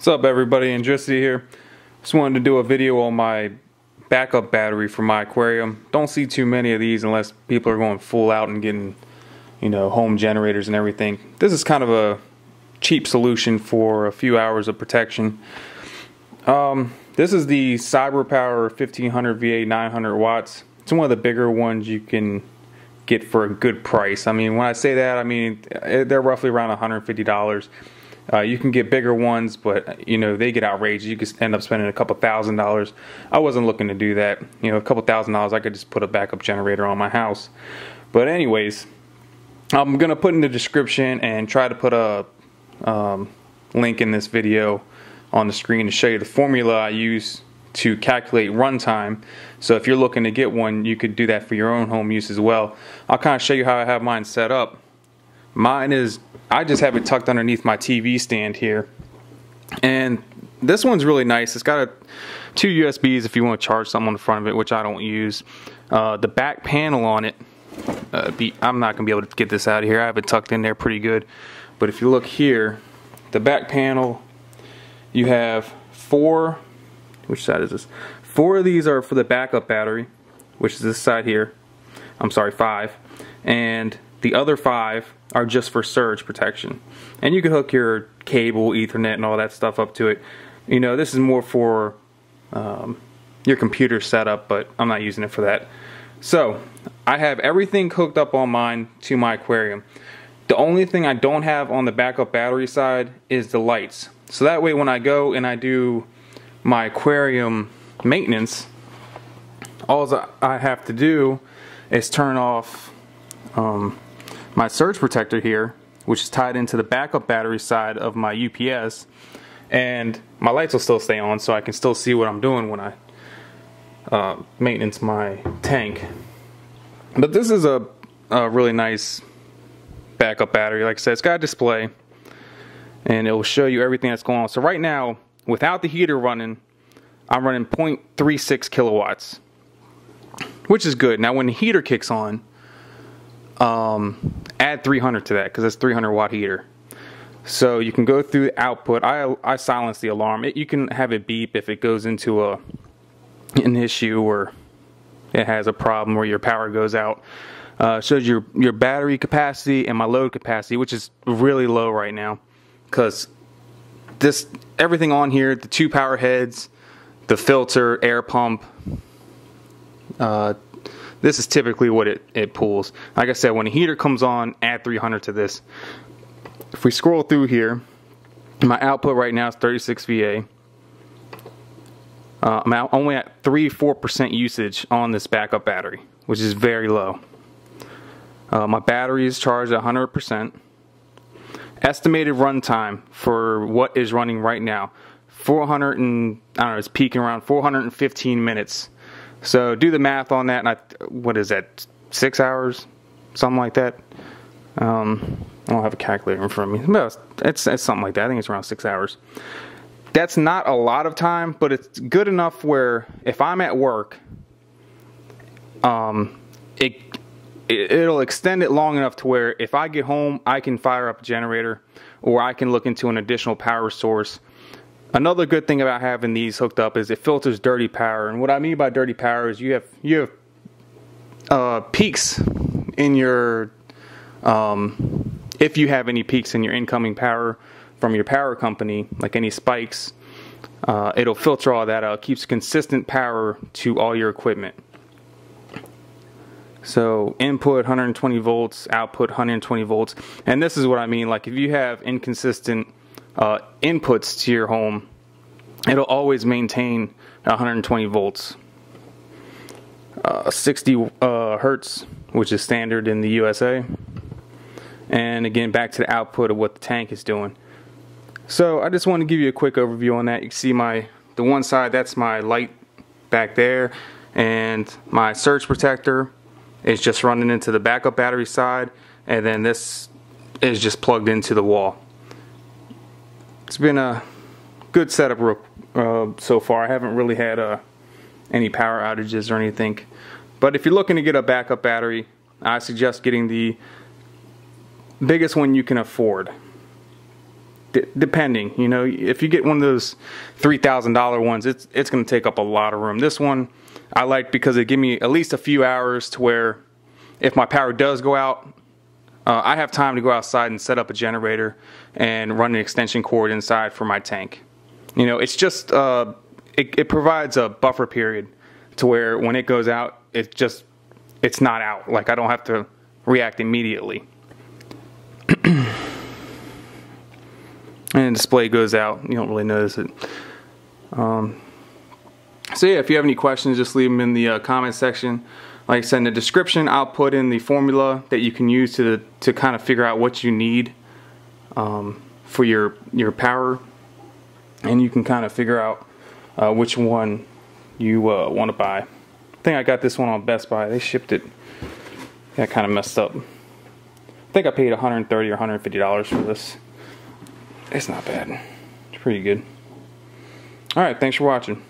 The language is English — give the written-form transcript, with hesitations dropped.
What's up everybody, Andricity here. Just wanted to do a video on my backup battery for my aquarium. Don't see too many of these unless people are going full out and getting, you know, home generators and everything. This is kind of a cheap solution for a few hours of protection. This is the CyberPower 1500VA 900 watts. It's one of the bigger ones you can get for a good price. I mean, when I say that, I mean they're roughly around $150. You can get bigger ones, but you know, they get outrageous. You could end up spending a couple $1,000s. I wasn't looking to do that. You know, a couple $1,000, I could just put a backup generator on my house. But anyways, I'm gonna put in the description and try to put a link in this video on the screen to show you the formula I use to calculate runtime. So if you're looking to get one, you could do that for your own home use as well. I'll kind of show you how I have mine set up. Mine is, I just have it tucked underneath my TV stand here, and this one's really nice. It's got two USBs if you want to charge something on the front of it, which I don't use. The back panel on it, I'm not going to be able to get this out of here. I have it tucked in there pretty good, but if you look here, the back panel, you have four, which side is this? Four of these are for the backup battery, which is this side here. I'm sorry, five. And the other five are just for surge protection. And you can hook your cable, Ethernet, and all that stuff up to it. You know, this is more for your computer setup, but I'm not using it for that. So, I have everything hooked up on mine to my aquarium. The only thing I don't have on the backup battery side is the lights. So that way when I go and I do my aquarium maintenance, all I have to do is turn off my surge protector here, which is tied into the backup battery side of my UPS, and my lights will still stay on, so I can still see what I'm doing when I maintenance my tank. But this is a really nice backup battery. Like I said, it's got a display and it will show you everything that's going on. So right now, without the heater running, I'm running 0.36 kilowatts, which is good. Now when the heater kicks on, add 300 to that, because that's 300-watt heater. So you can go through the output. I silence the alarm. You can have it beep if it goes into an issue or it has a problem where your power goes out. Shows your battery capacity and my load capacity, which is really low right now, because everything on here, the two power heads, the filter, air pump, this is typically what it pulls. Like I said, when the heater comes on, add 300 to this. If we scroll through here, my output right now is 36 VA. I'm only at 3–4% usage on this backup battery, which is very low. My battery is charged at 100%. Estimated runtime for what is running right now, 400 and, I don't know, it's peaking around 415 minutes. So do the math on that, and what is that, 6 hours, something like that. I don't have a calculator in front of me. No, it's something like that. I think it's around 6 hours. That's not a lot of time, but it's good enough where if I'm at work, it'll extend it long enough to where if I get home, I can fire up a generator, or I can look into an additional power source. Another good thing about having these hooked up is it filters dirty power. And what I mean by dirty power is you have peaks in your if you have any peaks in your incoming power from your power company, like any spikes, it'll filter all that out. It keeps consistent power to all your equipment. So input 120 volts, output 120 volts. And this is what I mean, like if you have inconsistent inputs to your home, it'll always maintain 120 volts, 60 hertz, which is standard in the USA, and again back to the output of what the tank is doing. So I just want to give you a quick overview on that. You can see the one side, that's my light back there, and my surge protector is just running into the backup battery side, and then this is just plugged into the wall. It's been a good setup so far. I haven't really had any power outages or anything. But if you're looking to get a backup battery, I suggest getting the biggest one you can afford. depending, you know, if you get one of those $3,000 ones, it's going to take up a lot of room. This one I like because it gives me at least a few hours to where if my power does go out, I have time to go outside and set up a generator and run an extension cord inside for my tank. You know, it's just it provides a buffer period to where when it goes out, it's not out. Like, I don't have to react immediately. And the display goes out. You don't really notice it. So yeah, if you have any questions, just leave them in the comment section. Like I said, in the description, I'll put in the formula that you can use to kind of figure out what you need for your power, and you can kind of figure out which one you want to buy. I think I got this one on Best Buy. They shipped it. I kind of messed up. I think I paid $130 or $150 for this. It's not bad. It's pretty good. Alright, thanks for watching.